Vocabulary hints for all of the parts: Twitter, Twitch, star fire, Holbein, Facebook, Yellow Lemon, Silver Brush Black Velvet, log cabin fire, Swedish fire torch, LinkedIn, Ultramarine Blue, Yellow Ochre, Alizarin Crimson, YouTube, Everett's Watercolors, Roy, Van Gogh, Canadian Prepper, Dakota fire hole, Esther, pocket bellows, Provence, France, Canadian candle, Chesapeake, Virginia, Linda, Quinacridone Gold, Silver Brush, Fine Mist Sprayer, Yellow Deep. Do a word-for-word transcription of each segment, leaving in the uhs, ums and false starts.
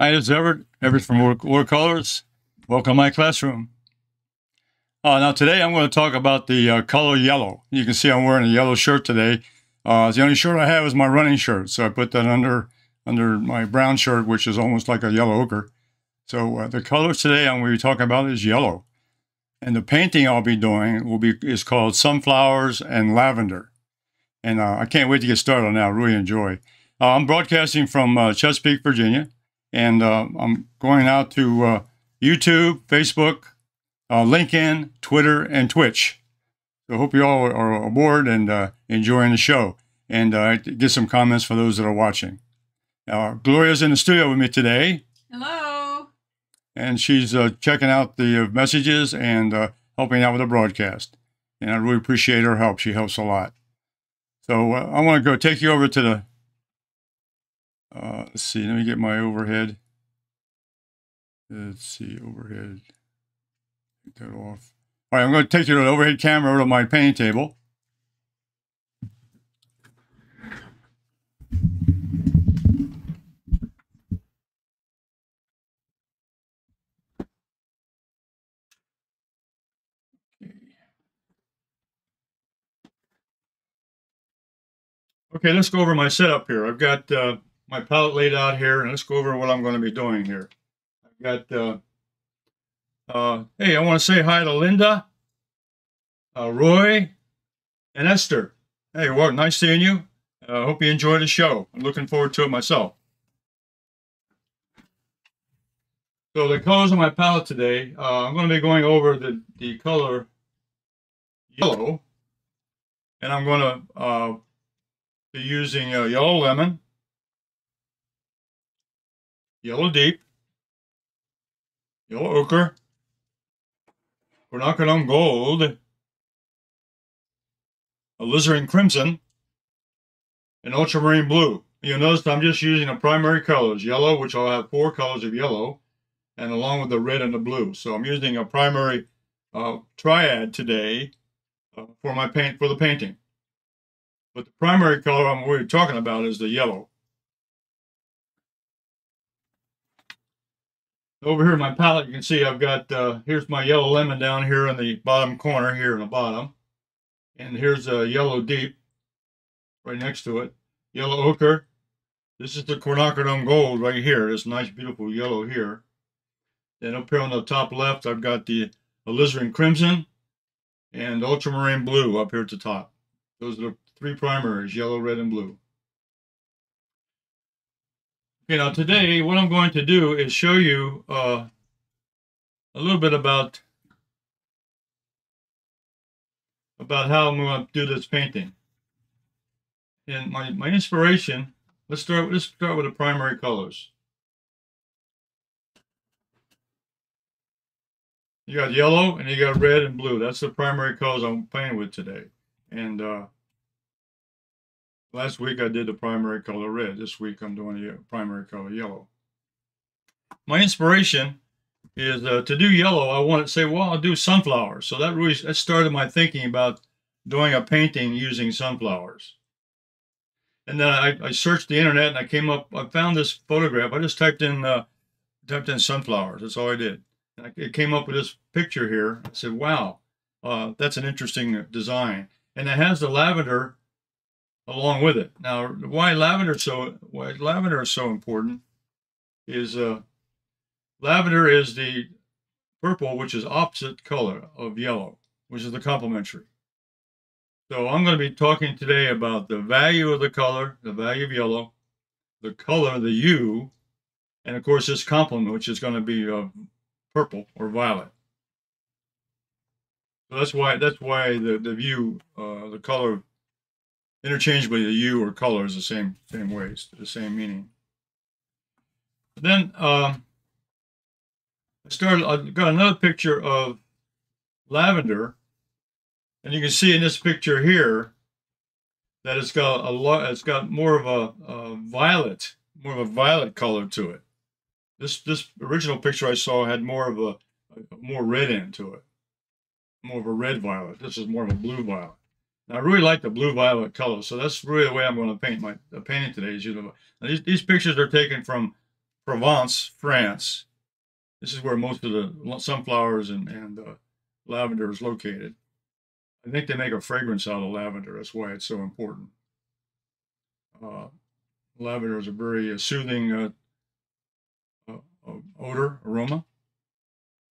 Hi, this is Everett, Everett from Watercolors. Welcome to my classroom. Uh, now today I'm going to talk about the uh, color yellow. You can see I'm wearing a yellow shirt today. Uh, the only shirt I have is my running shirt, so I put that under under my brown shirt, which is almost like a yellow ochre. So uh, the color today I'm going to be talking about is yellow. And the painting I'll be doing will be is called Sunflowers and Lavender. And uh, I can't wait to get started on that. I really enjoy. Uh, I'm broadcasting from uh, Chesapeake, Virginia, and uh, I'm going out to uh, YouTube, Facebook, uh, LinkedIn, Twitter, and Twitch. So I hope you all are aboard and uh, enjoying the show, and uh, get some comments for those that are watching. Uh, Gloria's in the studio with me today. Hello. And she's uh, checking out the messages and uh, helping out with the broadcast. And I really appreciate her help. She helps a lot. So uh, I want to go take you over to the, uh, let's see, let me get my overhead. Let's see, overhead, take that off. All right, I'm going to take you to the overhead camera over to my painting table. Okay, let's go over my setup here. I've got uh, my palette laid out here, and let's go over what I'm going to be doing here. I've got, uh, uh, hey, I want to say hi to Linda, uh, Roy, and Esther. Hey, well, nice seeing you. I uh, hope you enjoy the show. I'm looking forward to it myself. So the colors on my palette today, uh, I'm going to be going over the, the color yellow, and I'm going to... Uh, using uh, Yellow Lemon, Yellow Deep, Yellow Ochre, Quinacridone Gold, Alizarin Crimson, and Ultramarine Blue. You'll notice I'm just using the primary colors, yellow, which I'll have four colors of yellow, and along with the red and the blue. So I'm using a primary uh, triad today uh, for my paint for the painting. But the primary color I'm really talking about is the yellow. Over here in my palette, you can see I've got, uh, here's my Yellow Lemon down here in the bottom corner, here in the bottom. And here's a Yellow Deep right next to it. Yellow Ochre. This is the Quinacridone Gold right here. It's nice, beautiful yellow here. Then up here on the top left, I've got the Alizarin Crimson and Ultramarine Blue up here at the top. Those are the three primaries, yellow, red, and blue. Okay, now today what I'm going to do is show you uh, a little bit about, about how I'm going to do this painting. And my, my inspiration, let's start, let's start with the primary colors. You got yellow and you got red and blue. That's the primary colors I'm playing with today. And uh, last week I did the primary color red. This week I'm doing the primary color yellow. My inspiration is uh, to do yellow. I want to say, well, I'll do sunflowers. So that really that started my thinking about doing a painting using sunflowers. And then I, I searched the internet and I came up. I found this photograph. I just typed in uh, typed in sunflowers. That's all I did. And I, it came up with this picture here. I said, wow, uh, that's an interesting design. And it has the lavender along with it. Now, why lavender so why lavender is so important is uh, lavender is the purple, which is opposite color of yellow, which is the complementary. So I'm going to be talking today about the value of the color, the value of yellow, the color, the hue, and of course this complement, which is going to be uh, purple or violet. So that's why that's why the the hue, uh, the color, interchangeably the hue or color is the same same ways, the same meaning. But then um, I started. I got another picture of lavender, and you can see in this picture here that it's got a lot. It's got more of a, a violet, more of a violet color to it. This this original picture I saw had more of a, a more red end to it. More of a red violet. This is more of a blue violet. Now, I really like the blue violet color, so that's really the way I'm going to paint my the painting today. Is you know, these, these pictures are taken from Provence, France. This is where most of the sunflowers and, and uh, lavender is located. I think they make a fragrance out of lavender. That's why it's so important. Uh, lavender is a very uh, soothing uh, uh, uh, odor, aroma,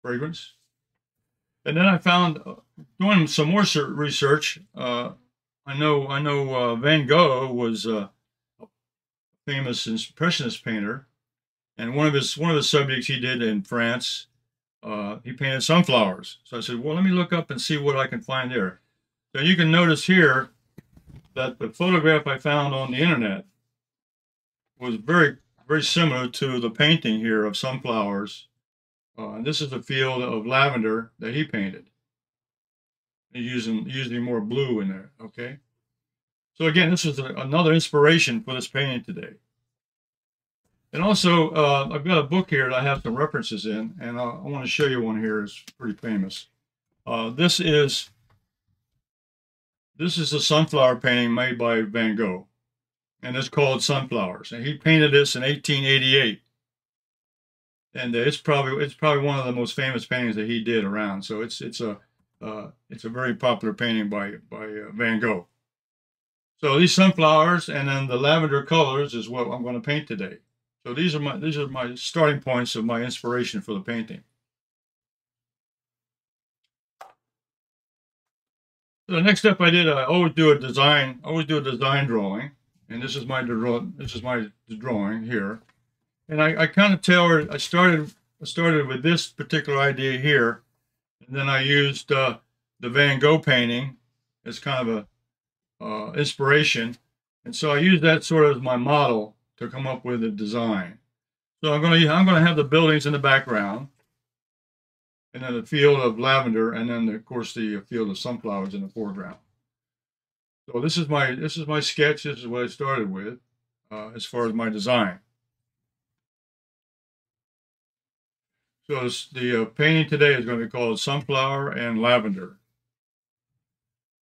fragrance. And then I found, uh, doing some more research, uh, I know I know uh, Van Gogh was uh, a famous impressionist painter, and one of his one of the subjects he did in France, uh, he painted sunflowers. So I said, well, let me look up and see what I can find there. So you can notice here that the photograph I found on the internet was very very similar to the painting here of sunflowers. Uh, and this is the field of lavender that he painted. Using usually more blue in there, okay? So again, this is a, another inspiration for this painting today. And also, uh, I've got a book here that I have some references in, and I, I want to show you one here. It's pretty famous. Uh, this is this is a sunflower painting made by Van Gogh, and it's called Sunflowers. And he painted this in eighteen eighty-eight, and it's probably it's probably one of the most famous paintings that he did around. So it's it's a Uh, it's a very popular painting by, by uh, Van Gogh. So these sunflowers and then the lavender colors is what I'm going to paint today. So these are my, these are my starting points of my inspiration for the painting. So the next step I did, I always do a design, always do a design drawing. And this is my, this is my drawing here. And I, I kind of tailored, I started, I started with this particular idea here. And then I used uh, the Van Gogh painting as kind of a uh, inspiration. And so I used that sort of as my model to come up with a design. So I'm going to I'm going to have the buildings in the background, and then the field of lavender, and then of course the field of sunflowers in the foreground. So this is my this is my sketch. This is what I started with uh, as far as my design. So the uh, painting today is going to be called Sunflower and Lavender.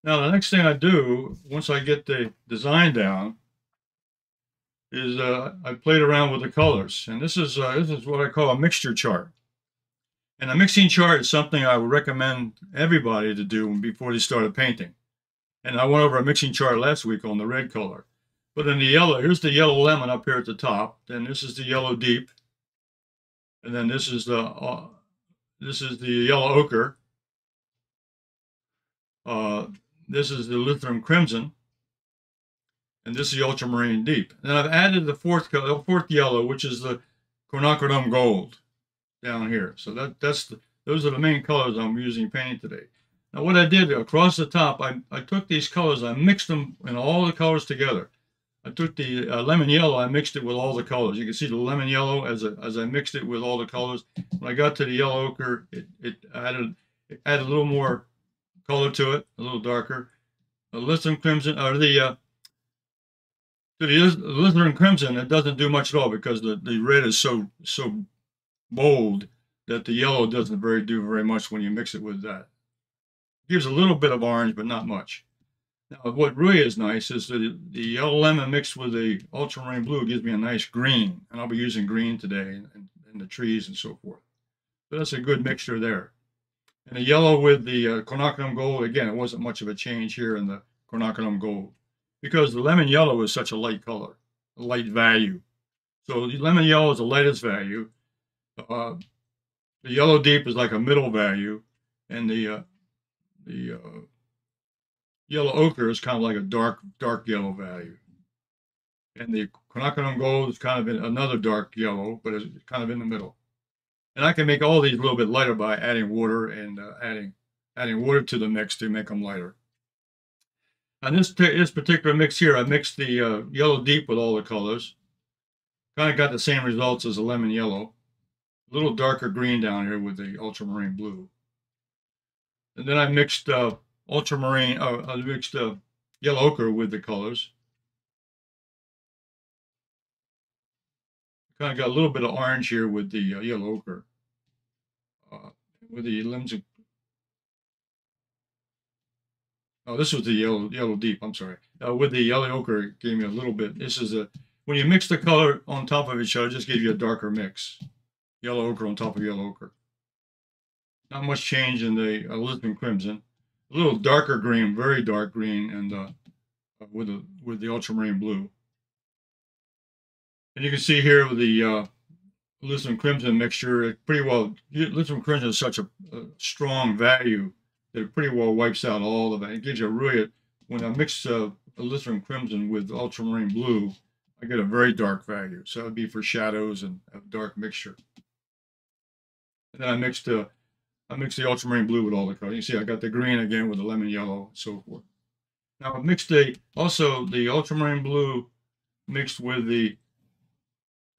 Now, the next thing I do, once I get the design down, is uh, I played around with the colors. And this is, uh, this is what I call a mixture chart. And a mixing chart is something I would recommend everybody to do before they started painting. And I went over a mixing chart last week on the red color. But in the yellow, here's the yellow lemon up here at the top. Then this is the yellow deep. And then this is the uh, this is the yellow ochre. Uh, this is the Alizarin Crimson, and this is the Ultramarine Deep. And then I've added the fourth color, the fourth yellow, which is the Quinacridone Gold, down here. So that that's the, those are the main colors I'm using in painting today. Now what I did across the top, I I took these colors, I mixed them and all the colors together. I took the uh, lemon yellow, I mixed it with all the colors. You can see the lemon yellow as, a, as I mixed it with all the colors. When I got to the yellow ochre, it, it, added, it added a little more color to it, a little darker. The alizarin crimson, or the, uh, to the alizarin crimson, it doesn't do much at all because the, the red is so, so bold that the yellow doesn't very do very much when you mix it with that. It gives a little bit of orange, but not much. Now, what really is nice is that the yellow lemon mixed with the ultramarine blue gives me a nice green, and I'll be using green today in, in the trees and so forth. So that's a good mixture there. And the yellow with the uh, quinacridone gold, again, it wasn't much of a change here in the quinacridone gold because the lemon yellow is such a light color, a light value. So the lemon yellow is the lightest value. Uh, the yellow deep is like a middle value, and the uh, the uh, yellow ochre is kind of like a dark, dark yellow value. And the quinacridone gold is kind of in another dark yellow, but it's kind of in the middle. And I can make all these a little bit lighter by adding water and uh, adding adding water to the mix to make them lighter. On this, this particular mix here, I mixed the uh, yellow deep with all the colors. Kind of got the same results as the lemon yellow. A little darker green down here with the ultramarine blue. And then I mixed... Uh, ultramarine, uh, I mixed uh, yellow ochre with the colors. Kind of got a little bit of orange here with the uh, yellow ochre, uh, with the limbs. Oh, this was the yellow, yellow deep. I'm sorry. Uh, with the yellow ochre, it gave me a little bit. This is a when you mix the color on top of each other, just give you a darker mix. Yellow ochre on top of yellow ochre. Not much change in the Alizarin Crimson. A little darker green, very dark green, and uh, with, a, with the ultramarine blue. And you can see here with the uh, Alizarin Crimson mixture, it pretty well, Alizarin Crimson is such a, a strong value that it pretty well wipes out all of that. It gives you a really, when I mix uh, Alizarin Crimson with ultramarine blue, I get a very dark value. So that would be for shadows and a dark mixture. And then I mixed, uh, I mixed the ultramarine blue with all the colors. You see, I got the green again with the lemon yellow and so forth. Now, I mixed the, also the ultramarine blue mixed with the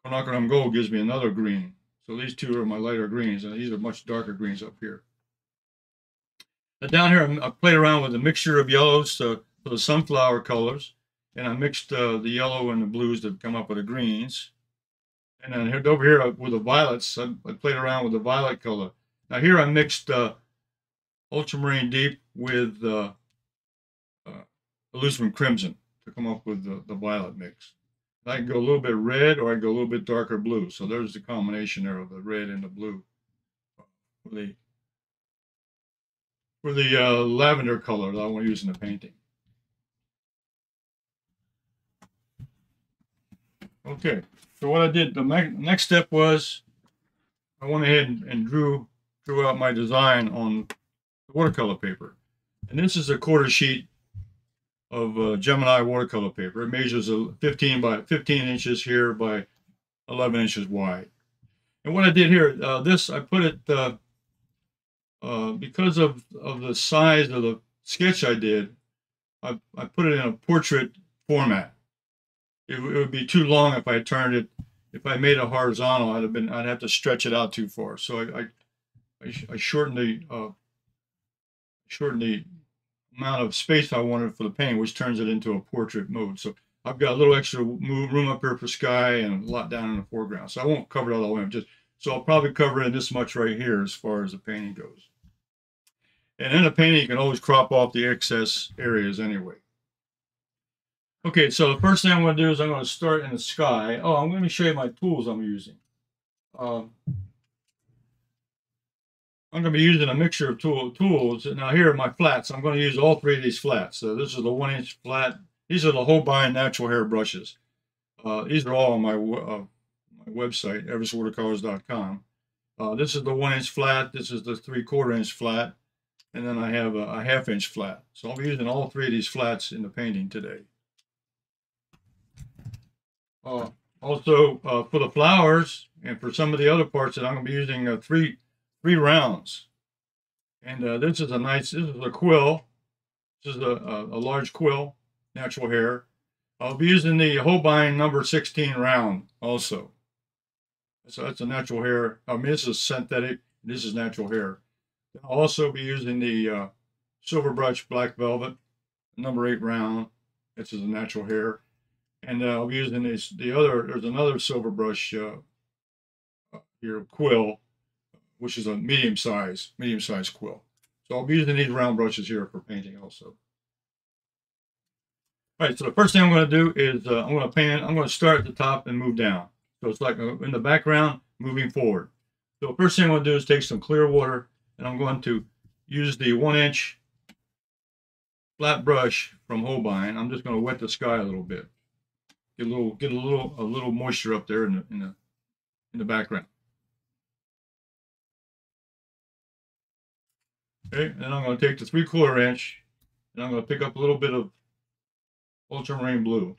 Quinacridone Gold gives me another green. So these two are my lighter greens, and these are much darker greens up here. Now down here, I played around with a mixture of yellows to, for the sunflower colors, and I mixed uh, the yellow and the blues to come up with the greens. And then here, over here with the violets, I, I played around with the violet color. Now here I mixed uh, Ultramarine Deep with uh, uh, Alizarin Crimson to come up with the, the violet mix. I can go a little bit red, or I can go a little bit darker blue. So there's the combination there of the red and the blue. For the, for the uh, lavender color that I want to use in the painting. Okay, so what I did, the next step was I went ahead and, and drew, drew out my design on the watercolor paper. And this is a quarter sheet of uh, Gemini watercolor paper. It measures a fifteen by fifteen inches here by eleven inches wide. And what I did here, uh, this I put it uh, uh, because of of the size of the sketch I did. I I put it in a portrait format. It, it would be too long if I turned it. If I made it horizontal, I'd have been I'd have to stretch it out too far. So I I, I, I shortened the uh, shortened the. amount of space I wanted for the painting, which turns it into a portrait mode. So I've got a little extra room up here for sky and a lot down in the foreground. So I won't cover it all the way. I'm just so I'll probably cover in this much right here as far as the painting goes. And in a painting, you can always crop off the excess areas anyway. Okay, so the first thing I'm going to do is I'm going to start in the sky. Oh, I'm going to show you my tools I'm using. Um, I'm going to be using a mixture of tool, tools. Now here are my flats. I'm going to use all three of these flats. So this is the one inch flat. These are the Holbein natural hair brushes. Uh, these are all on my, uh, my website, Everett's Watercolors dot com. Uh, this is the one inch flat. This is the three quarter inch flat. And then I have a, a half inch flat. So I'll be using all three of these flats in the painting today. Uh, also uh, for the flowers and for some of the other parts that I'm going to be using uh, three Three rounds, and uh, this is a nice. This is a quill. This is a, a, a large quill, natural hair. I'll be using the Holbein number sixteen round also. So that's a natural hair. I mean, this is synthetic. This is natural hair. I'll also be using the uh, Silver Brush Black Velvet number eight round. This is a natural hair, and uh, I'll be using this. The other there's another Silver Brush uh, here quill, which is a medium size, medium size quill. So I'll be using these round brushes here for painting also. All right, so the first thing I'm going to do is uh, I'm going to paint, I'm going to start at the top and move down. So it's like in the background, moving forward. So the first thing I'm going to do is take some clear water, and I'm going to use the one inch flat brush from Holbein. I'm just going to wet the sky a little bit. Get a little, get a little, a little moisture up there in the, in the, in the background. Okay, and then I'm going to take the three-quarter inch, and I'm going to pick up a little bit of ultramarine blue.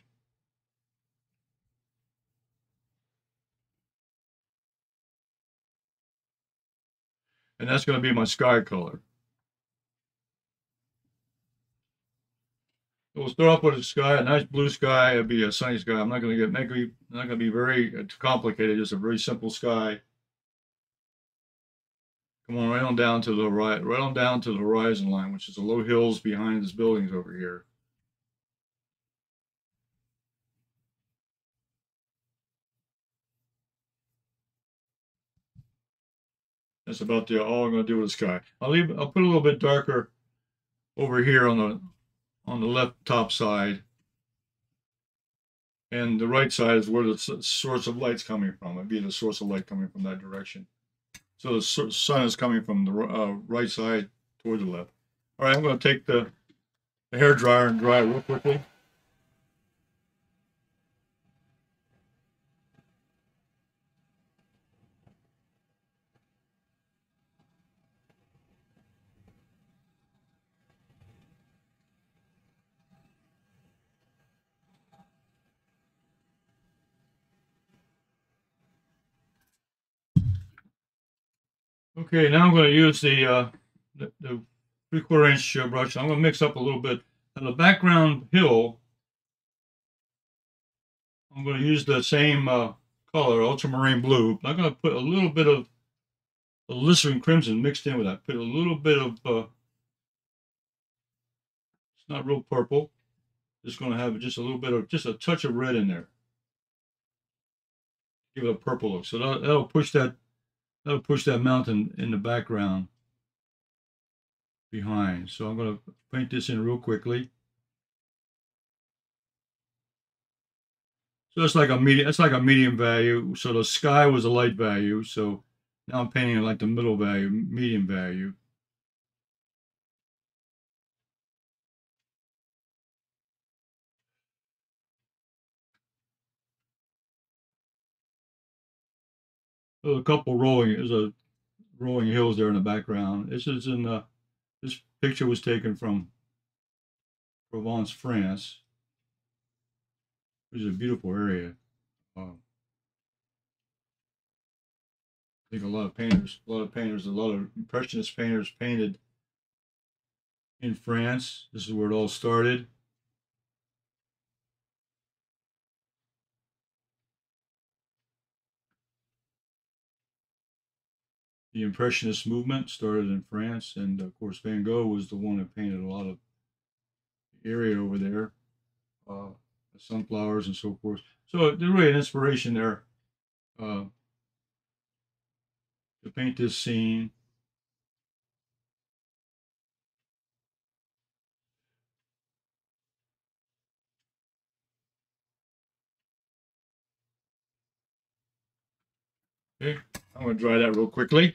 And that's going to be my sky color. So we'll start off with a sky, a nice blue sky. It'll be a sunny sky. I'm not going to get make it, not going to be very complicated. Just a very simple sky. Come on, right on down to the right, right on down to the horizon line, which is the low hills behind these buildings over here. That's about the all I'm going to do with the sky. I'll leave. I'll put a little bit darker over here on the on the left top side, and the right side is where the source of light's coming from. It'd be the source of light coming from that direction. So the sun is coming from the uh, right side toward the left. All right, I'm going to take the, the hair dryer and dry it real quickly. Okay, now I'm going to use the, uh, the, the three-quarter inch uh, brush. I'm going to mix up a little bit. And the background hill, I'm going to use the same uh, color, ultramarine blue. I'm going to put a little bit of alizarin crimson mixed in with that. Put a little bit of, uh, it's not real purple. Just going to have just a little bit of, just a touch of red in there. Give it a purple look. So that'll, that'll push that. That'll push that mountain in the background behind. So I'm going to paint this in real quickly. So it's like a medium, it's like a medium value. So the sky was a light value. So now I'm painting like the middle value, medium value. A couple rolling, there's a rolling hills there in the background. This is in the, this picture was taken from Provence, France, which is a beautiful area. Um, I think a lot of painters, a lot of painters, a lot of impressionist painters painted in France. This is where it all started. The Impressionist movement started in France, and of course Van Gogh was the one that painted a lot of the area over there, uh, the sunflowers and so forth. So there's really an inspiration there uh, to paint this scene. Okay, I'm going to dry that real quickly.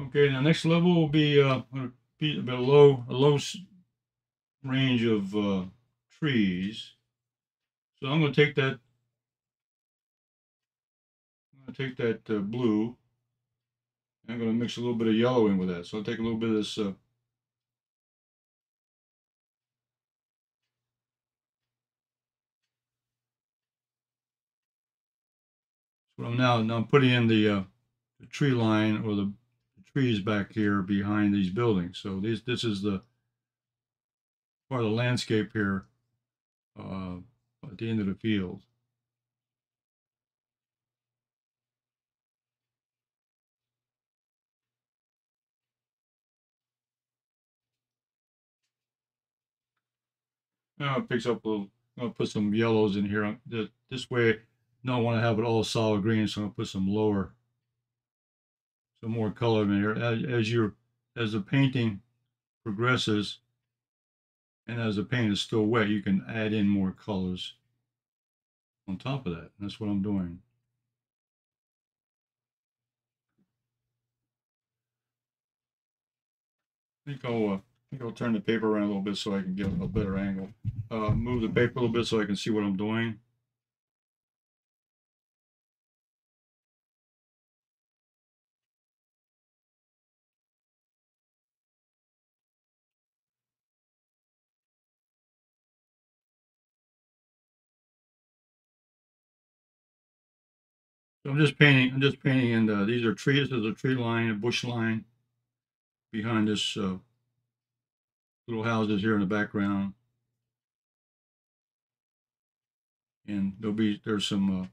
Okay, the next level will be uh, be a low, a low range of uh, trees. So I'm going to take that. I'm going to take that uh, blue. And I'm going to mix a little bit of yellow in with that. So I'll take a little bit of this. Uh, so I'm now now I'm putting in the, uh, the tree line or the trees back here behind these buildings. So this this is the part of the landscape here uh, at the end of the field. Now it picks up a little. I'm gonna put some yellows in here. This, this way, I don't want to have it all solid green, so I'm gonna put some lower. Some more color in here as, as you're as the painting progresses, and as the paint is still wet, you can add in more colors on top of that. And that's what I'm doing. I think I'll uh, I think I'll turn the paper around a little bit so I can get a better angle. Uh, move the paper a little bit so I can see what I'm doing. I'm just painting. I'm just painting, and the, these are trees. There's a tree line, a bush line, behind this uh, little houses here in the background, and there'll be there's some uh,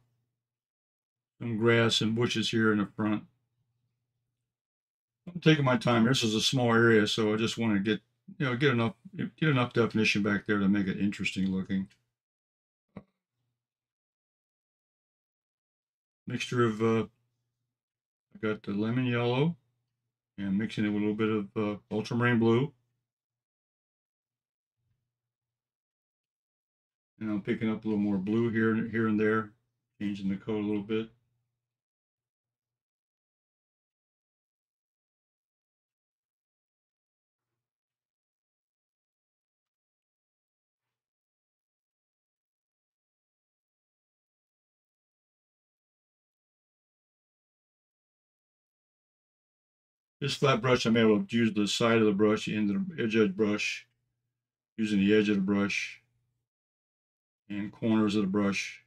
some grass and bushes here in the front. I'm taking my time. This is a small area, so I just want to get, you know, get enough, get enough definition back there to make it interesting looking. Mixture of, uh, I got the lemon yellow and mixing it with a little bit of uh, ultramarine blue. And I'm picking up a little more blue here, here and there, changing the coat a little bit. This flat brush, I'm able to use the side of the brush, the end of the edge of the brush, using the edge of the brush, and corners of the brush.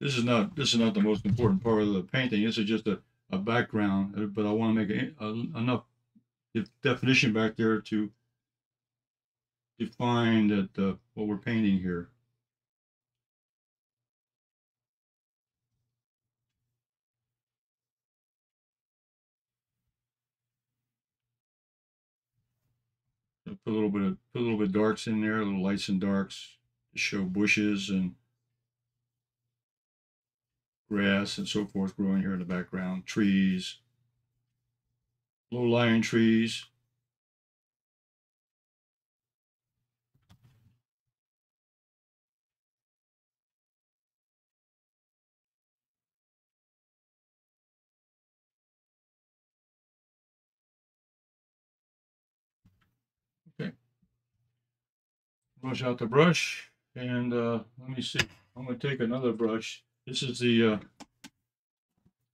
This is not this is not the most important part of the painting. This is just a, a background, but I want to make a, a, enough definition back there to define that uh, what we're painting here. Put a little bit of put a little bit of darks in there, a little lights and darks to show bushes and grass and so forth growing here in the background. Trees, low-lying trees. Brush out the brush, and uh, let me see. I'm going to take another brush. This is the uh,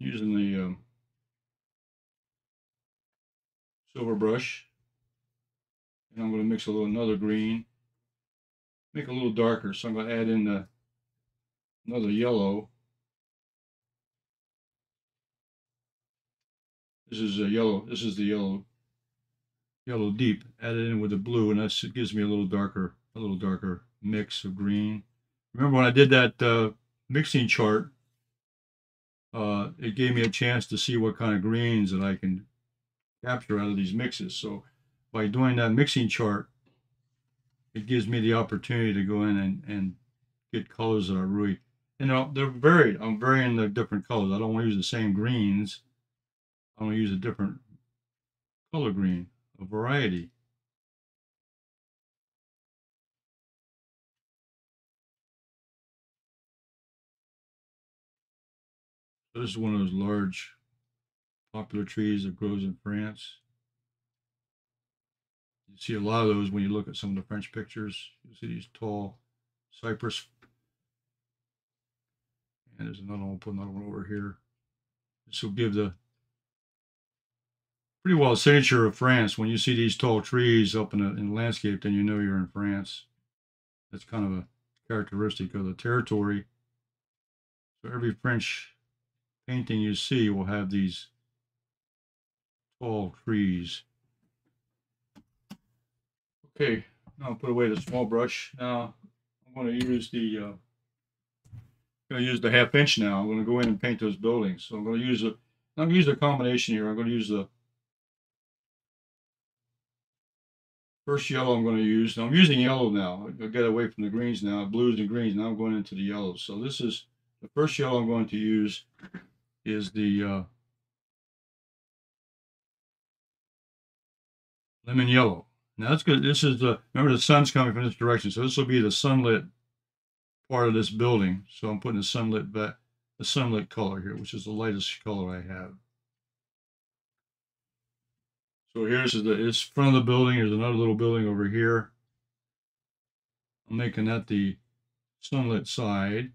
using the um, silver brush, and I'm going to mix a little another green, make it a little darker. So I'm going to add in the, another yellow. This is a yellow. This is the yellow, yellow deep. Add it in with the blue, and that's, it gives me a little darker. A little darker mix of green. Remember when I did that uh, mixing chart, uh, it gave me a chance to see what kind of greens that I can capture out of these mixes. So by doing that mixing chart, it gives me the opportunity to go in and, and get colors that are really, you know, they're varied. I'm varying the different colors. I don't want to use the same greens. I want to use a different color green, a variety. This is one of those large popular trees that grows in France. You see a lot of those when you look at some of the French pictures. You see these tall cypress. And there's another one, I'll put another one over here. This will give the pretty well signature of France. When you see these tall trees up in a, in a landscape, then you know you're in France. That's kind of a characteristic of the territory. So every French painting you see will have these tall trees. Okay, now I'll put away the small brush. Now I'm going to use the uh, I'm going to use the half inch now. I'm going to go in and paint those buildings. So I'm going to use a I'm going to use a combination here. I'm going to use the first yellow. I'm going to use. Now I'm using yellow now. I'll get away from the greens now, blues and greens. Now I'm going into the yellows. So this is the first yellow I'm going to use. Is the uh, lemon yellow. Now that's good. This is the, remember the sun's coming from this direction, so this will be the sunlit part of this building. So I'm putting the sunlit back, the sunlit color here, which is the lightest color I have. So here's the, it's front of the building. There's another little building over here. I'm making that the sunlit side.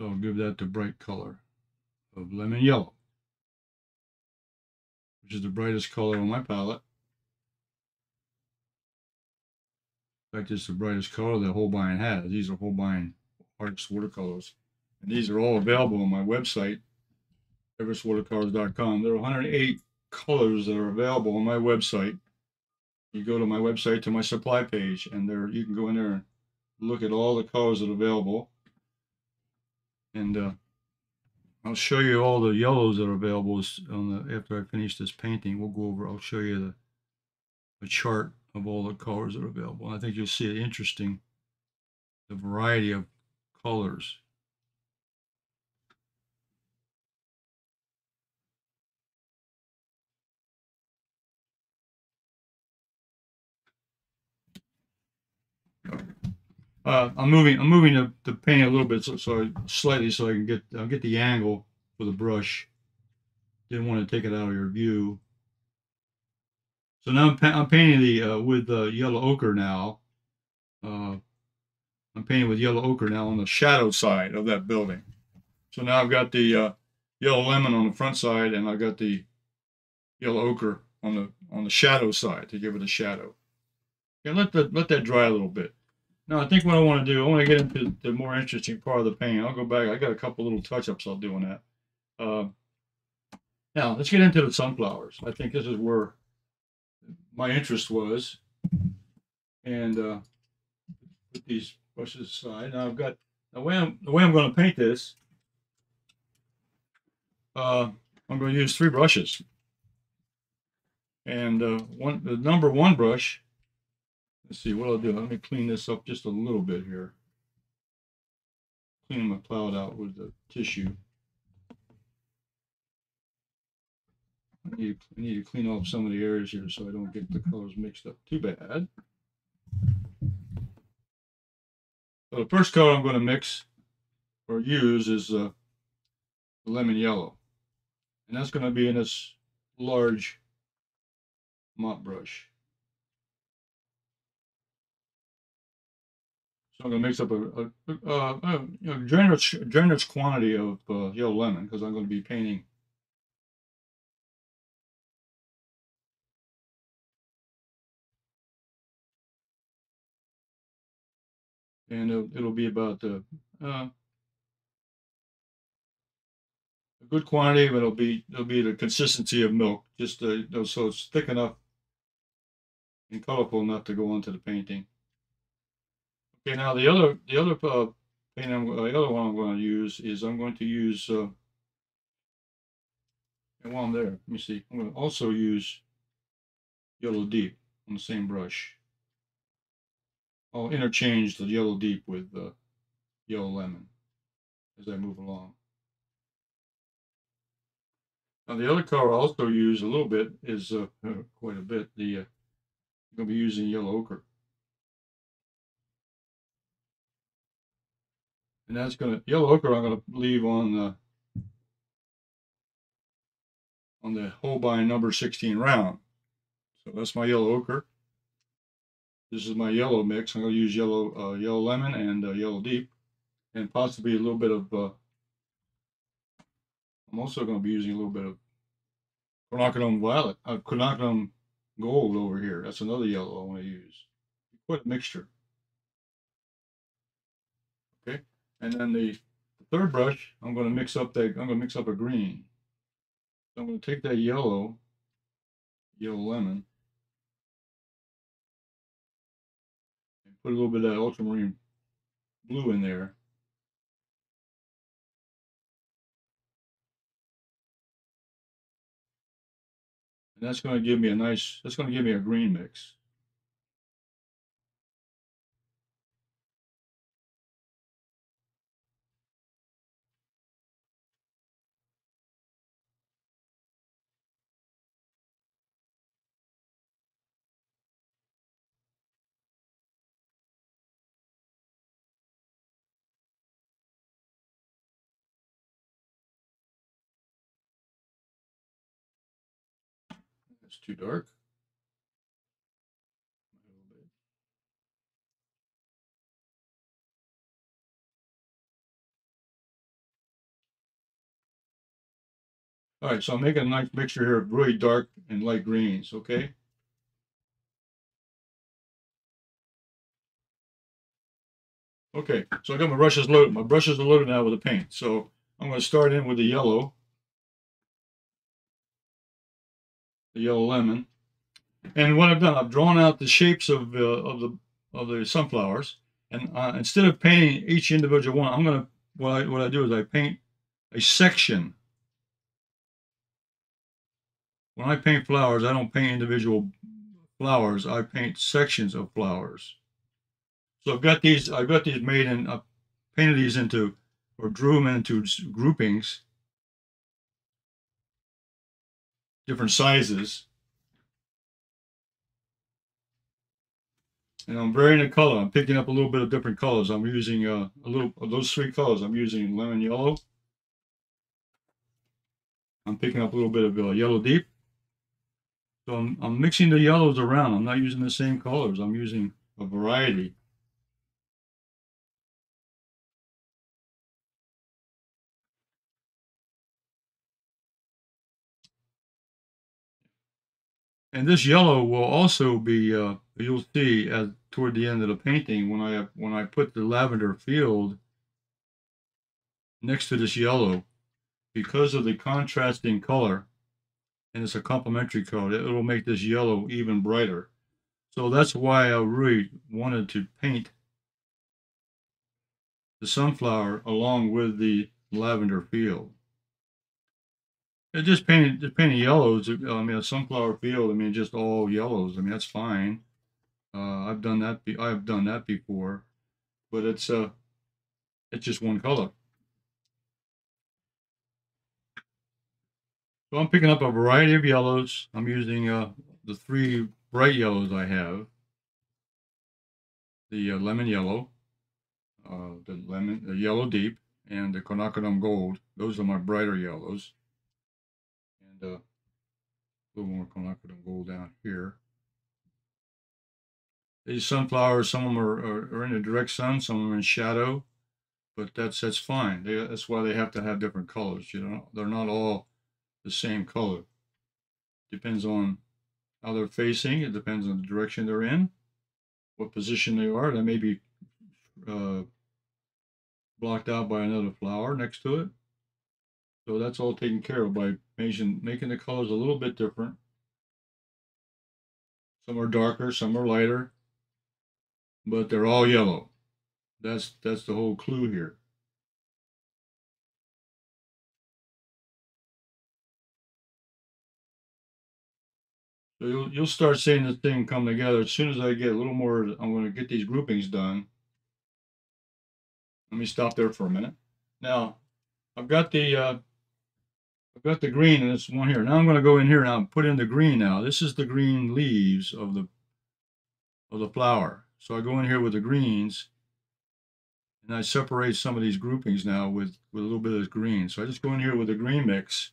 So I'll give that the bright color of lemon yellow, which is the brightest color on my palette. In fact, it's the brightest color that Holbein has. These are Holbein Artists Watercolors. And these are all available on my website, Everett's Watercolors dot com. There are one hundred eight colors that are available on my website. you go to my website, to my supply page, and there you can go in there and look at all the colors that are available. And uh, I'll show you all the yellows that are available on the, after I finish this painting. We'll go over, I'll show you the, the chart of all the colors that are available. And I think you'll see it interesting, the variety of colors. Uh, I'm moving. I'm moving the, the painting a little bit, so, so I, slightly, so I can get I'll get the angle for the brush. Didn't want to take it out of your view. So now I'm, pa I'm painting the uh, with uh, yellow ochre now. Uh, I'm painting with yellow ochre now on the shadow side of that building. So now I've got the uh, yellow lemon on the front side, and I've got the yellow ochre on the on the shadow side to give it a shadow. Yeah, let the let that dry a little bit. Now, I think what I want to do, I want to get into the more interesting part of the painting. I'll go back. I got a couple little touch-ups I'll do on that. Uh, now, let's get into the sunflowers. I think this is where my interest was. And uh, put these brushes aside. Now, I've got the way I'm, the way I'm going to paint this, uh, I'm going to use three brushes. And uh, one, the number one brush, let's see what I'll do. Let me clean this up just a little bit here. Clean my cloud out with the tissue. I need, I need to clean off some of the areas here so I don't get the colors mixed up too bad. So the first color I'm going to mix or use is uh, the lemon yellow. And that's going to be in this large mop brush. I'm going to mix up a, a, a, a, you know, generous, generous quantity of uh, yellow lemon because I'm going to be painting and it'll, it'll be about uh, uh, a good quantity, but it'll be it'll be the consistency of milk, just uh, you know, so it's thick enough and colorful enough to go onto the painting. Okay, now the other the other uh, paint I'm, uh, the other one I'm going to use is I'm going to use uh, and while I'm there, let me see. I'm going to also use Yellow Deep on the same brush. I'll interchange the Yellow Deep with uh, Yellow Lemon as I move along. Now the other color I also use a little bit is uh, quite a bit. The uh, I'm going to be using Yellow Ochre. And that's going to, yellow ochre I'm going to leave on the, on the Holbein number sixteen round. So that's my yellow ochre. This is my yellow mix. I'm going to use yellow, uh, yellow lemon and uh, yellow deep. And possibly a little bit of, uh, I'm also going to be using a little bit of quinacridone violet, uh, quinacridone gold over here. That's another yellow I want to use. Quite a mixture. Okay. And then the, the third brush, I'm going to mix up that. I'm going to mix up a green. So I'm going to take that yellow, yellow lemon, and put a little bit of that ultramarine blue in there. And that's going to give me a nice. That's going to give me a green mix. It's too dark. A little bit. All right, so I'm making a nice mixture here of really dark and light greens, okay? Okay, so I got my brushes loaded. My brushes are loaded now with the paint. So I'm going to start in with the yellow. The yellow lemon, And what I've done, I've drawn out the shapes of, uh, of, the, of the sunflowers. And uh, instead of painting each individual one, I'm going to, what I, what I do is I paint a section. When I paint flowers, I don't paint individual flowers. I paint sections of flowers. So I've got these, I've got these made and I painted these into, or drew them into groupings, different sizes. And I'm varying the color. I'm picking up a little bit of different colors. I'm using uh, a little of those three colors. I'm using lemon yellow. I'm picking up a little bit of uh, yellow deep. So I'm, I'm mixing the yellows around. I'm not using the same colors. I'm using a variety. And this yellow will also be, uh, you'll see as toward the end of the painting, when I, when I put the lavender field next to this yellow, because of the contrasting color, and it's a complementary color, it will make this yellow even brighter. So that's why I really wanted to paint the sunflower along with the lavender field. It just painted, just painted yellows. I mean, a sunflower field. I mean, just all yellows. I mean, that's fine. Uh, I've done that. Be, I've done that before, but it's uh, it's just one color. So I'm picking up a variety of yellows. I'm using uh, the three bright yellows I have. The uh, lemon yellow, uh, the lemon, the yellow deep, and the Quinacridone gold. Those are my brighter yellows. Uh, a little more Quinacridone gold down here. These sunflowers, some of them are, are, are in the direct sun, some of them are in shadow, but that's that's fine. They, that's why they have to have different colors. You know, they're not all the same color. Depends on how they're facing. It depends on the direction they're in, what position they are. They may be uh, blocked out by another flower next to it. So that's all taken care of by making, making the colors a little bit different. Some are darker, some are lighter, but they're all yellow. That's, that's the whole clue here. So you'll, you'll start seeing this thing come together. As soon as I get a little more, I'm going to get these groupings done. Let me stop there for a minute. Now, I've got the uh, I've got the green in this one here. Now I'm going to go in here and I'll put in the green now. This is the green leaves of the of the flower. So I go in here with the greens and I separate some of these groupings now with, with a little bit of green. So I just go in here with a green mix.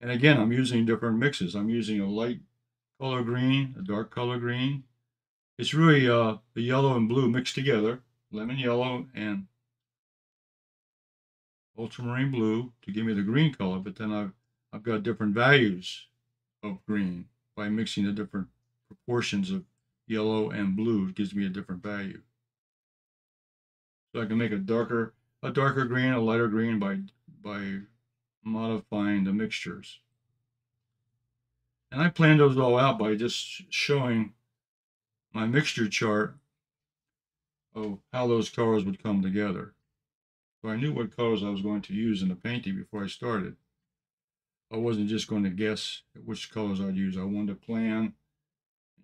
And again, I'm using different mixes. I'm using a light color green, a dark color green. It's really uh, the yellow and blue mixed together, lemon yellow and ultramarine blue to give me the green color, but then I've, I've got different values of green by mixing the different proportions of yellow and blue. It gives me a different value. So I can make a darker, a darker green, a lighter green by, by modifying the mixtures. And I planned those all out by just showing my mixture chart of how those colors would come together. So I knew what colors I was going to use in the painting before I started. I wasn't just going to guess at which colors I'd use. I wanted to plan,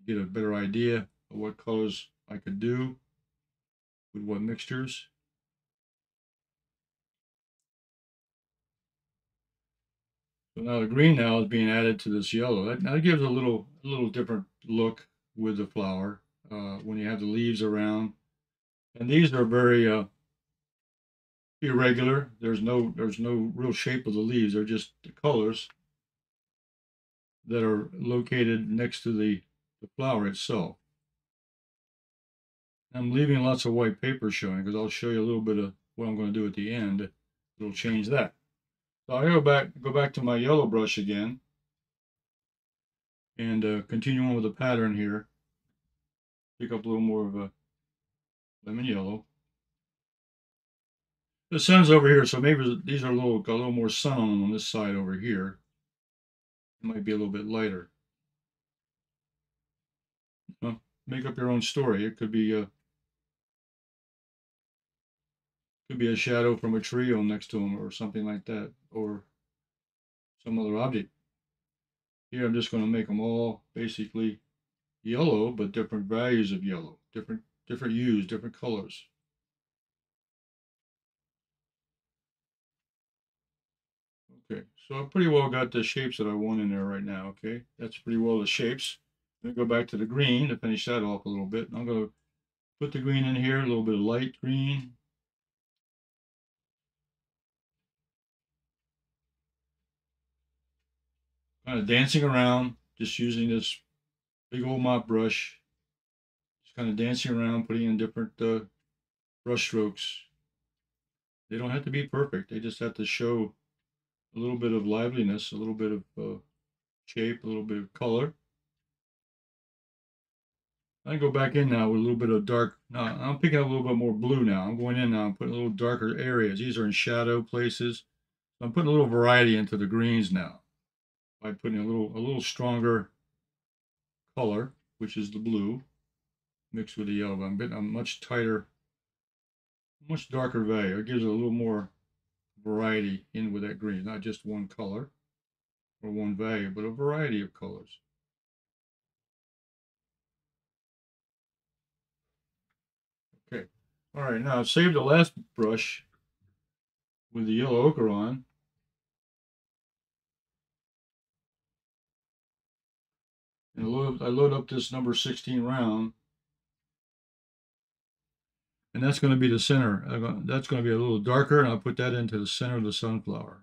get a better idea of what colors I could do with what mixtures. So now the green now is being added to this yellow. That, that gives a little, a little different look with the flower uh, when you have the leaves around. And these are very... Uh, irregular. There's no there's no real shape of the leaves. They're just the colors that are located next to the, the flower itself. I'm leaving lots of white paper showing because I'll show you a little bit of what I'm going to do at the end. It'll change that. So I'll go back go back to my yellow brush again and uh, continue on with the pattern here. Pick up a little more of a lemon yellow. The sun's over here, so maybe these are a little, got a little more sun on them on this side over here. It might be a little bit lighter. make up your own story. It could be a could be a shadow from a tree on next to him or something like that, or some other object. Here I'm just going to make them all basically yellow, but different values of yellow, different different hues, different colors. Okay, so I pretty well got the shapes that I want in there right now. Okay, that's pretty well the shapes. I'm going to go back to the green to finish that off a little bit. And I'm going to put the green in here, a little bit of light green. Kind of dancing around, just using this big old mop brush. Just kind of dancing around, putting in different uh, brush strokes. They don't have to be perfect. They just have to show a little bit of liveliness, a little bit of uh, shape, a little bit of color. I go back in now with a little bit of dark. No, I'm picking up a little bit more blue now. I'm going in now and putting a little darker areas. These are in shadow places. So I'm putting a little variety into the greens now by putting a little a little stronger color, which is the blue, mixed with the yellow. I'm getting a much tighter, much darker value. It gives it a little more variety in with that green, not just one color or one value, but a variety of colors. Okay, all right, now I've saved the last brush with the yellow ochre on. And I load, I load up this number sixteen round. And that's going to be the center. That's going to be a little darker, and I'll put that into the center of the sunflower.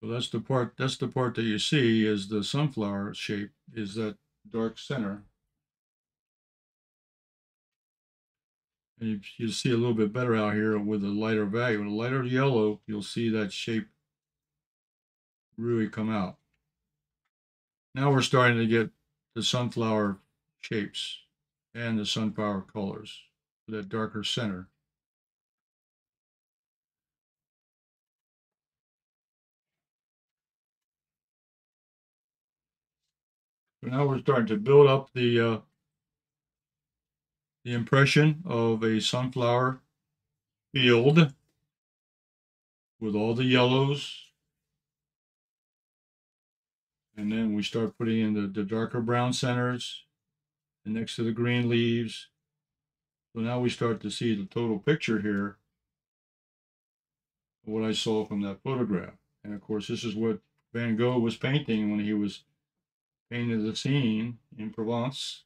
So that's the part, that's the part that you see is the sunflower shape, is that dark center. And you, you see a little bit better out here with a lighter value. With a lighter yellow, you'll see that shape really come out. Now we're starting to get the sunflower shapes and the sunflower colors for that darker center. So now we're starting to build up the uh, the impression of a sunflower field with all the yellows. And then we start putting in the, the darker brown centers and next to the green leaves. So now we start to see the total picture here of what I saw from that photograph. And of course, this is what Van Gogh was painting when he was painting the scene in Provence.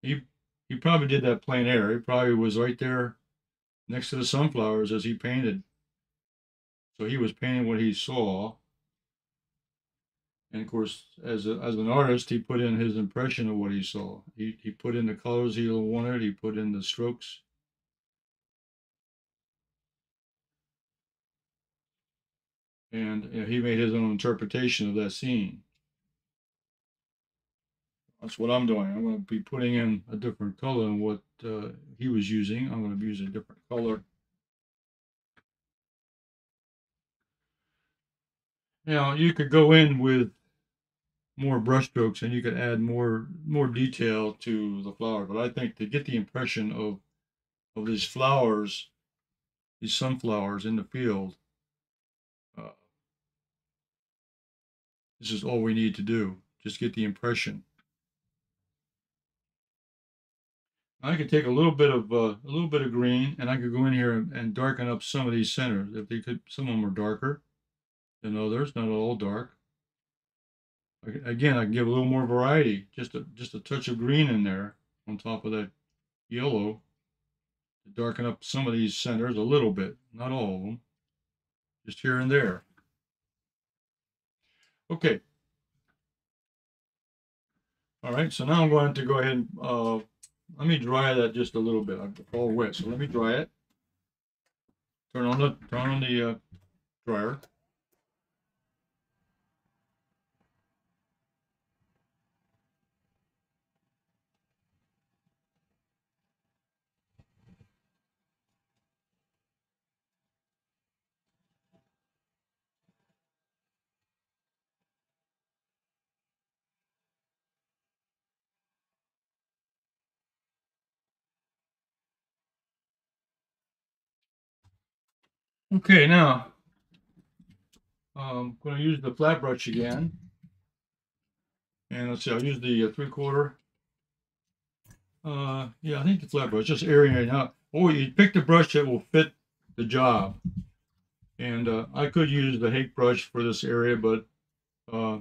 He, he probably did that plein air. He probably was right there next to the sunflowers as he painted. So he was painting what he saw. And of course, as, a, as an artist, he put in his impression of what he saw. He, he put in the colors he wanted. He put in the strokes. And you know, he made his own interpretation of that scene. That's what I'm doing. I'm going to be putting in a different color than what uh, he was using. I'm going to use a different color. Now, you could go in with more brush strokes and you could add more more detail to the flower, but I think to get the impression of of these flowers, these sunflowers in the field, uh, this is all we need to do, just get the impression. I could take a little bit of uh, a little bit of green, and I could go in here and, and darken up some of these centers. If they could, some of them are darker than others, not all dark. Again, I can give a little more variety, just a, just a touch of green in there on top of that yellow to darken up some of these centers a little bit, not all of them, just here and there. Okay. All right, so now I'm going to go ahead and uh, let me dry that just a little bit. I'm all wet, so let me dry it. Turn on the, turn on the uh, dryer. Okay, now I'm going to use the flat brush again. And let's see, I'll use the uh, three quarter. Uh, yeah, I think the flat brush, just airing it out. Or you pick the brush that will fit the job. And uh, I could use the hake brush for this area, but uh,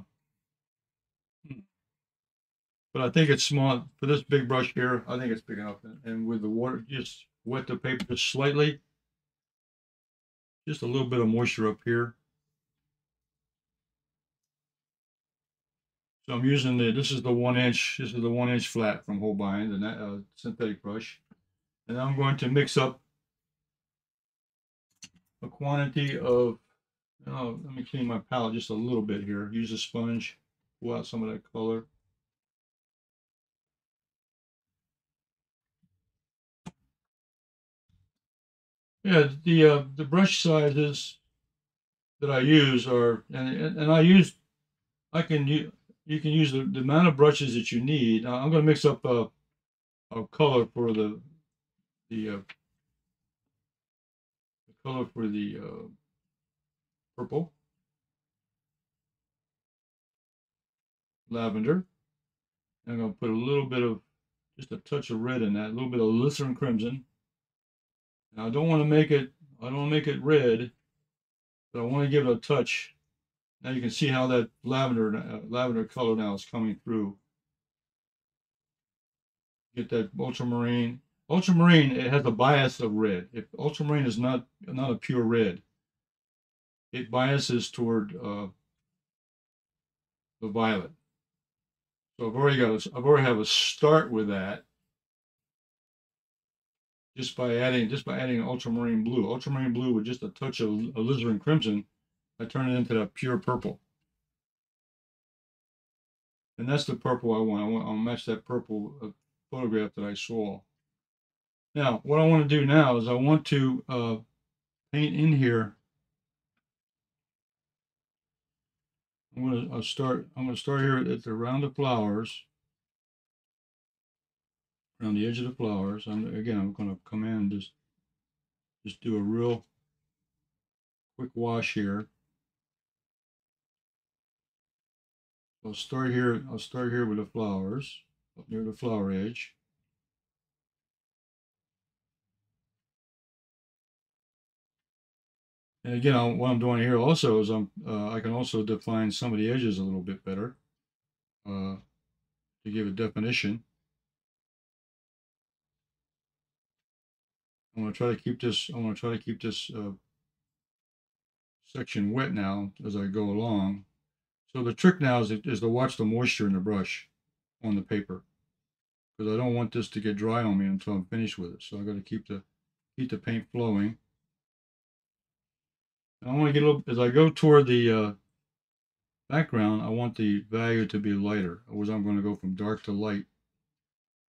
but I think it's small for this big brush here. I think it's big enough. And with the water, just wet the paper just slightly. Just a little bit of moisture up here. So I'm using the, this is the one inch, this is the one inch flat from Holbein, the uh, synthetic brush. And I'm going to mix up a quantity of, oh, let me clean my palette just a little bit here. Use a sponge, pull out some of that color. Yeah, the uh, the brush sizes that I use are, and and I use, I can you you can use the, the amount of brushes that you need. Now I'm going to mix up a, a color for the the, uh, the color for the uh, purple, lavender. I'm going to put a little bit of just a touch of red in that, a little bit of Alizarin Crimson. Now, I don't want to make it, I don't want to make it red, but I want to give it a touch. Now you can see how that lavender, uh, lavender color now is coming through. Get that ultramarine. Ultramarine, it has a bias of red. If ultramarine is not, not a pure red. It biases toward uh, the violet. So I've already got, I've already have a start with that. Just by adding, just by adding ultramarine blue, ultramarine blue with just a touch of alizarin crimson, I turn it into that pure purple, and that's the purple I want. I want I'll match that purple photograph that I saw. Now, what I want to do now is I want to uh, paint in here. I'm going to I'll start. I'm going to start here at the round of flowers. Around the edge of the flowers. I'm again I'm gonna come in and just just do a real quick wash here. I'll start here, I'll start here with the flowers, up near the flower edge. And again, I'll, what I'm doing here also is I'm uh, I can also define some of the edges a little bit better uh, to give a definition. I'm going to try to keep this, I'm going to try to keep this uh, section wet now as I go along. So the trick now is, is to watch the moisture in the brush on the paper, because I don't want this to get dry on me until I'm finished with it. So I've got to keep the, keep the paint flowing. And I want to get a little, as I go toward the uh, background, I want the value to be lighter. Otherwise I'm going to go from dark to light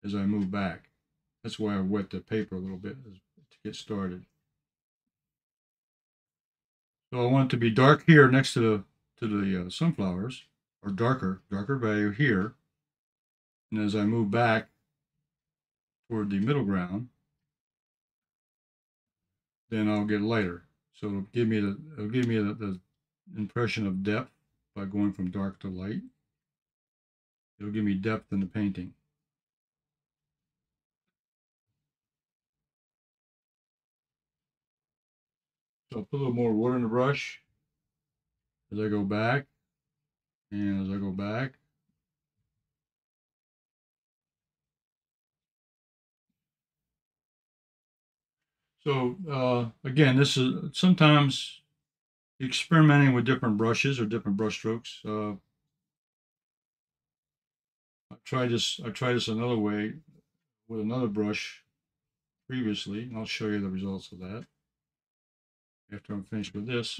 as I move back. That's why I wet the paper a little bit to get started. So I want it to be dark here next to the to the uh, sunflowers, or darker, darker value here. And as I move back toward the middle ground, then I'll get lighter. So it'll give me the it'll give me the, the impression of depth by going from dark to light. It'll give me depth in the painting. I'll put a little more water in the brush as I go back, and as I go back, so uh, again, this is sometimes experimenting with different brushes or different brush strokes. Uh, I tried this. I tried this another way with another brush previously, and I'll show you the results of that after I'm finished with this.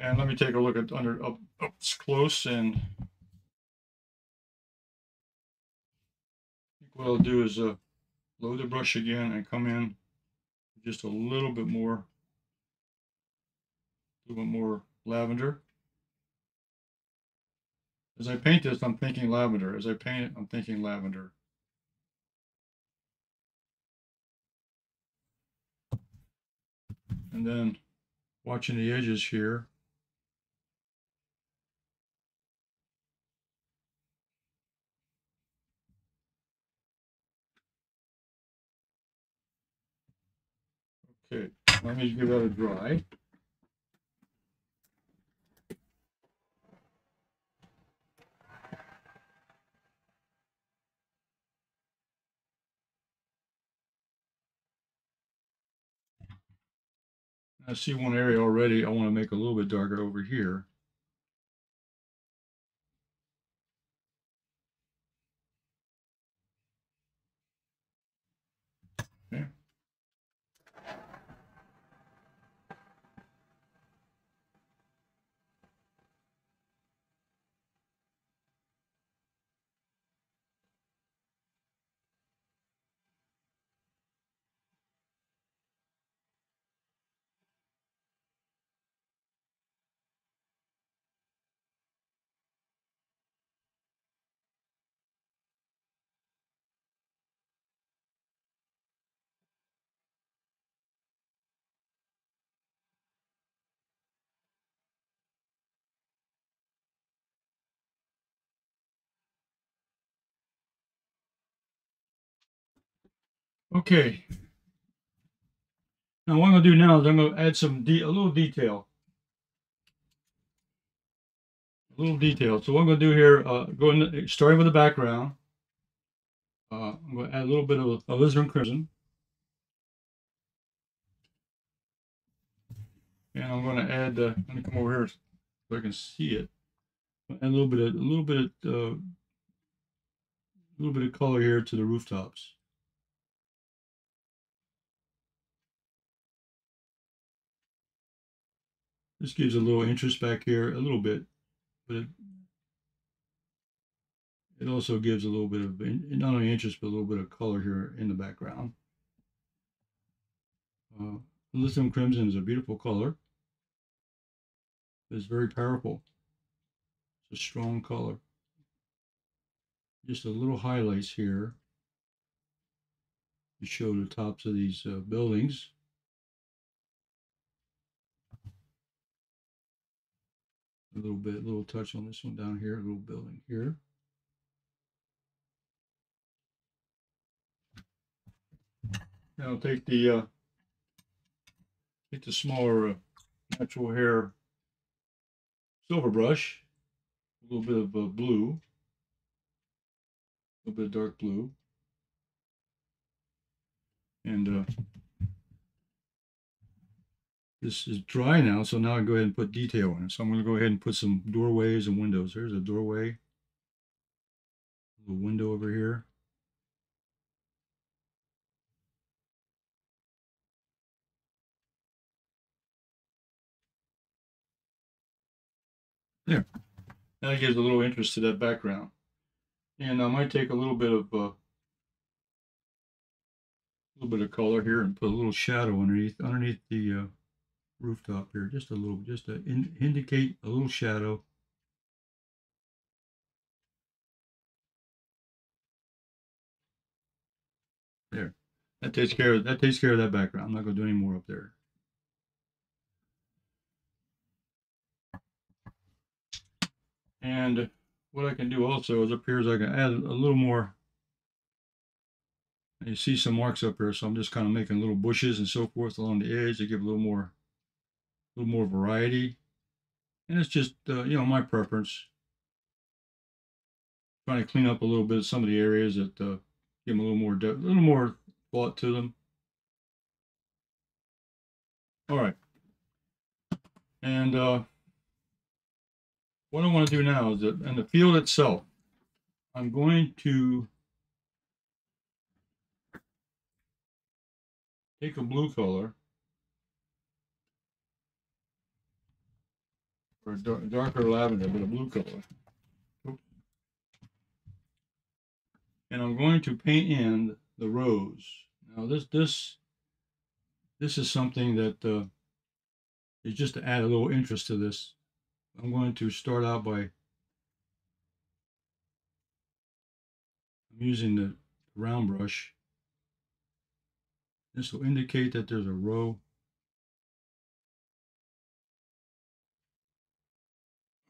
And let me take a look at under up, up close, and I think what I'll do is uh, load the brush again and come in just a little bit more, a little bit more lavender. As I paint this, I'm thinking lavender. As I paint it, I'm thinking lavender. and then watching the edges here. Okay, let me give that a dry. I see one area already I want to make a little bit darker over here. Okay. Okay, now what I'm going to do now is I'm going to add some de a little detail, a little detail. So what I'm going to do here, uh, going starting with the background, uh, I'm going to add a little bit of alizarin crimson, and I'm going to add. Uh, I'm going to come over here so I can see it. Add a little bit, of, a little bit, a uh, little bit of color here to the rooftops. This gives a little interest back here, a little bit, but it, it also gives a little bit of, not only interest, but a little bit of color here in the background. Uh, Alizarin Crimson is a beautiful color. It's very powerful. It's a strong color. Just a little highlights here to show the tops of these uh, buildings. A little bit, a little touch on this one down here, a little building here. And I'll take the uh, take the smaller uh, natural hair silver brush, a little bit of uh, blue, a little bit of dark blue, and uh, this is dry now, so now I go ahead and put detail in it. So I'm going to go ahead and put some doorways and windows. There's a doorway, a little window over here. There. That gives a little interest to that background. And I might take a little bit of uh, a little bit of color here and put a little shadow underneath underneath the. Uh, rooftop here, just a little, just to in, indicate a little shadow. There, that takes care of that takes care of that background. I'm not going to do any more up there. And what I can do also is up here is I can add a little more. You see some marks up here, so I'm just kind of making little bushes and so forth along the edge to give a little more. A little more variety, and it's just uh, you know, my preference. Trying to clean up a little bit of some of the areas that uh, give them a little more depth, a little more thought to them. All right, and uh, what I want to do now is that in the field itself, I'm going to take a blue color. Or dark, darker lavender, but a blue color. Oops. And I'm going to paint in the rose. Now this this this is something that uh, is just to add a little interest to this. I'm going to start out by I'm using the round brush. This will indicate that there's a row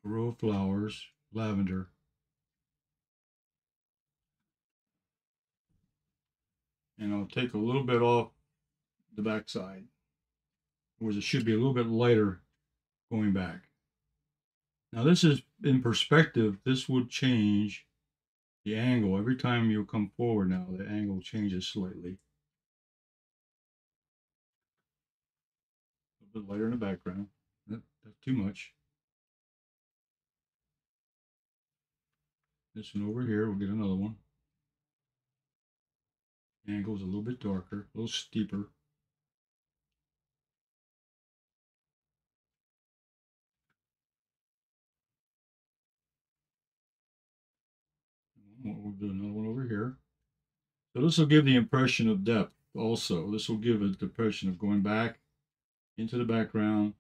a row of flowers, lavender. And I'll take a little bit off the backside, whereas it should be a little bit lighter going back. Now this is in perspective. This would change the angle. Every time you come forward now, the angle changes slightly. A little bit lighter in the background. Not, not too much. This one over here, we'll get another one. Angle's a little bit darker, a little steeper. We'll do another one over here. So this will give the impression of depth also. This will give an impression of going back into the background.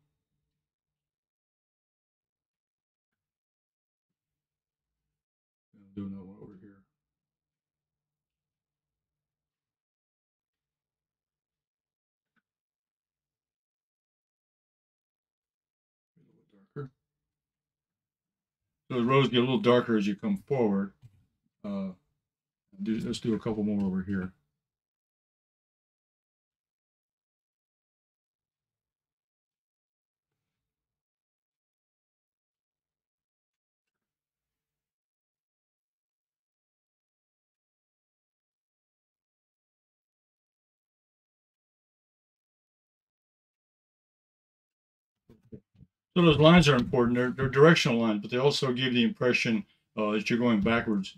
We'll do another one over here. A little bit darker. So the rows get a little darker as you come forward. Uh, do, let's do a couple more over here. So those lines are important. They're, they're directional lines, but they also give the impression uh, that you're going backwards.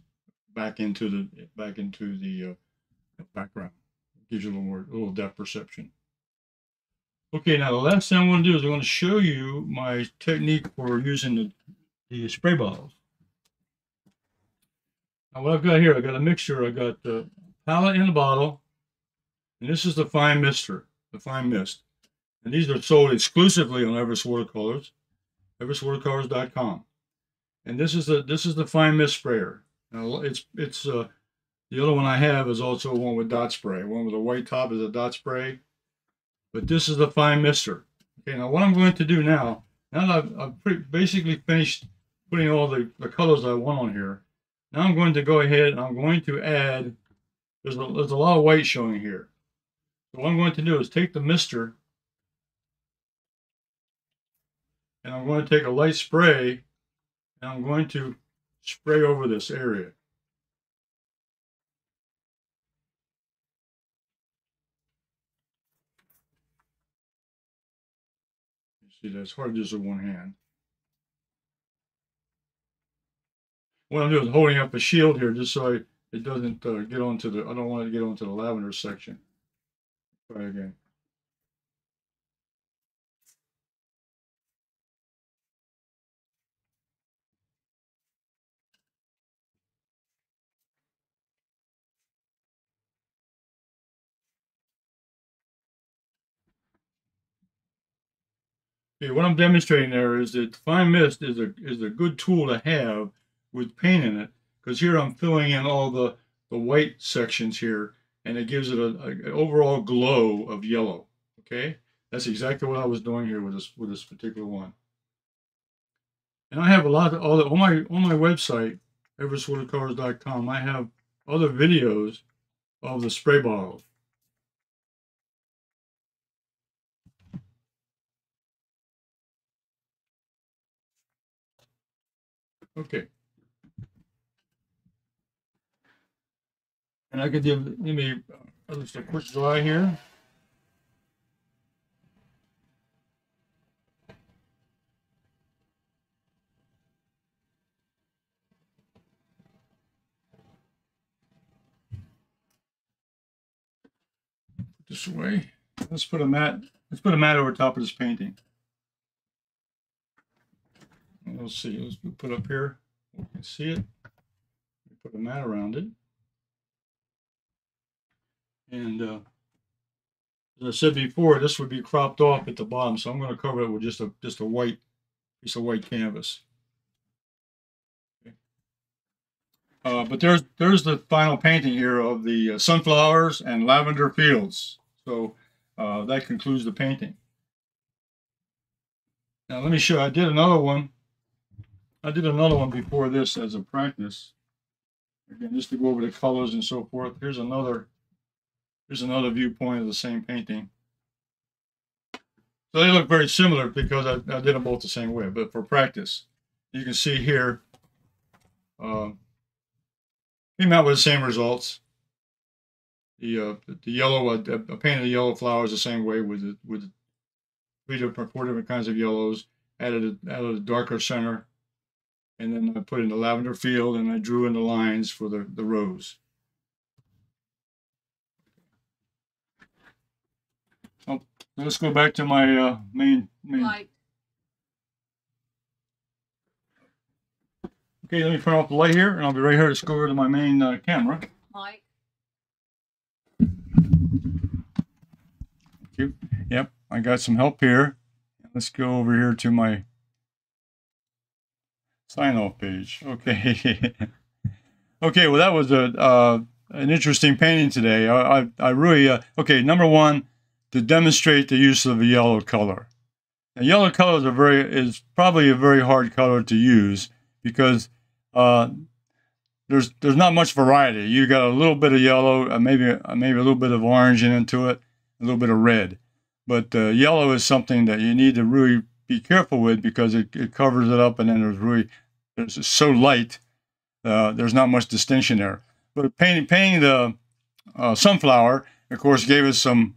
Back into the back into the uh, background. It gives you a little more, a little depth perception. Okay, now the last thing I want to do is I want to show you my technique for using the, the spray bottles. Now what I've got here, I've got a mixture. I've got the palette in the bottle, and this is the fine mister, the fine mist. And these are sold exclusively on Everett's Watercolors, Everett's Watercolors dot com. And this is the this is the fine mist sprayer. Now it's it's uh, the other one I have is also one with dot spray. One with a white top is a dot spray, but this is the fine mister. Okay, now what I'm going to do now, now that I've, I've pretty, basically finished putting all the, the colors I want on here, now I'm going to go ahead and I'm going to add. There's a, there's a lot of white showing here, so what I'm going to do is take the mister, and I'm going to take a light spray, and I'm going to spray over this area. You see, that's hard just with one hand. What I'm doing is holding up a shield here just so I, it doesn't uh, get onto the, I don't want it to get onto the lavender section. Try again. What I'm demonstrating there is that fine mist is a is a good tool to have with paint in it, because here I'm filling in all the the white sections here, and it gives it a, a an overall glow of yellow. Okay, that's exactly what I was doing here with this with this particular one. And I have a lot of other on my on my website Everett's Watercolors dot com. I have other videos of the spray bottles. Okay, and I could give, give me uh, just a quick dry here. Put this away. Let's put a mat. Let's put a mat over top of this painting. Let's see, let's put up here. You can see it. Put a mat around it. And uh, as I said before, this would be cropped off at the bottom, so I'm going to cover it with just a just a white piece of white canvas. Okay. Uh, but there's there's the final painting here of the uh, sunflowers and lavender fields. So uh, that concludes the painting. Now let me show you. I did another one. I did another one before this as a practice. Again, just to go over the colors and so forth. Here's another, here's another viewpoint of the same painting. So they look very similar because I, I did them both the same way, but for practice, you can see here, uh, came out with the same results. The, uh, the yellow, I, I painted the yellow flowers the same way with the, with the three different, four different kinds of yellows, added a, added a darker center, and then I put in the lavender field and I drew in the lines for the, the rose. Oh, let's go back to my uh, main, main. Light. Okay, let me turn off the light here and I'll be right here. Let's go over to my main uh, camera. Light. Thank you. Yep, I got some help here. Let's go over here to my sign-off page. Okay. Okay, well, that was a uh, an interesting painting today. I, I, I really, uh, okay, number one, to demonstrate the use of a yellow color. Now, yellow color is, a very, is probably a very hard color to use because uh, there's there's not much variety. You got a little bit of yellow, uh, maybe, uh, maybe a little bit of orange into it, a little bit of red. But uh, yellow is something that you need to really be careful with because it, it covers it up, and then there's really it's so light. Uh, there's not much distinction there. But painting painting the uh, sunflower, of course, gave us some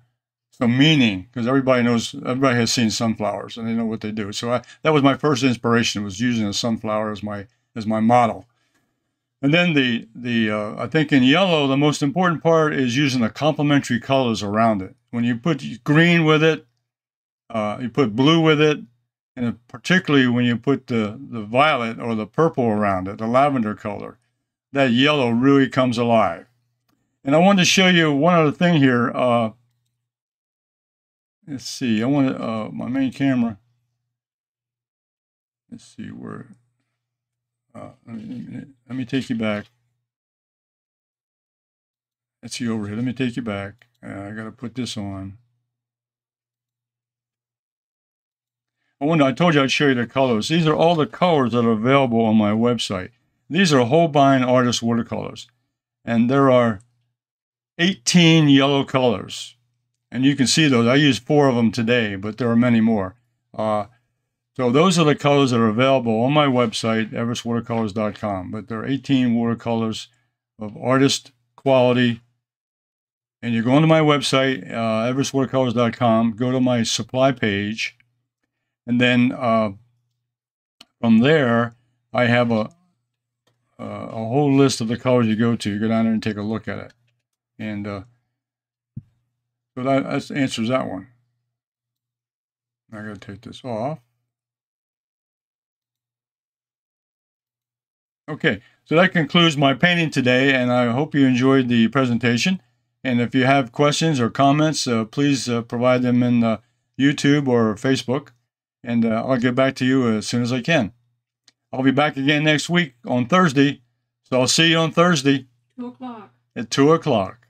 some meaning because everybody knows everybody has seen sunflowers and they know what they do. So I, that was my first inspiration, was using a sunflower as my as my model. And then the the uh, I think in yellow the most important part is using the complementary colors around it. When you put green with it, uh, you put blue with it. And particularly when you put the, the violet or the purple around it, the lavender color, that yellow really comes alive. And I wanted to show you one other thing here. Uh, let's see, I want to, uh, my main camera. Let's see where, uh, let me, let me take you back. Let's see over here, let me take you back. Uh, I got to put this on. I wonder, I told you I'd show you the colors. These are all the colors that are available on my website. These are Holbein Artist Watercolors. And there are eighteen yellow colors. And you can see those. I used four of them today, but there are many more. Uh, so those are the colors that are available on my website, Everett's Watercolors dot com. But there are eighteen watercolors of artist quality. And you go onto my website, uh, Everett's Watercolors dot com, go to my supply page. And then uh, from there, I have a, a a whole list of the colors you go to. You go down there and take a look at it. And uh, so that, that answers that one. I'm going to take this off. Okay, so that concludes my painting today. And I hope you enjoyed the presentation. And if you have questions or comments, uh, please uh, provide them in uh, YouTube or Facebook. And uh, I'll get back to you as soon as I can. I'll be back again next week on Thursday. So I'll see you on Thursday. two o'clock. At two o'clock.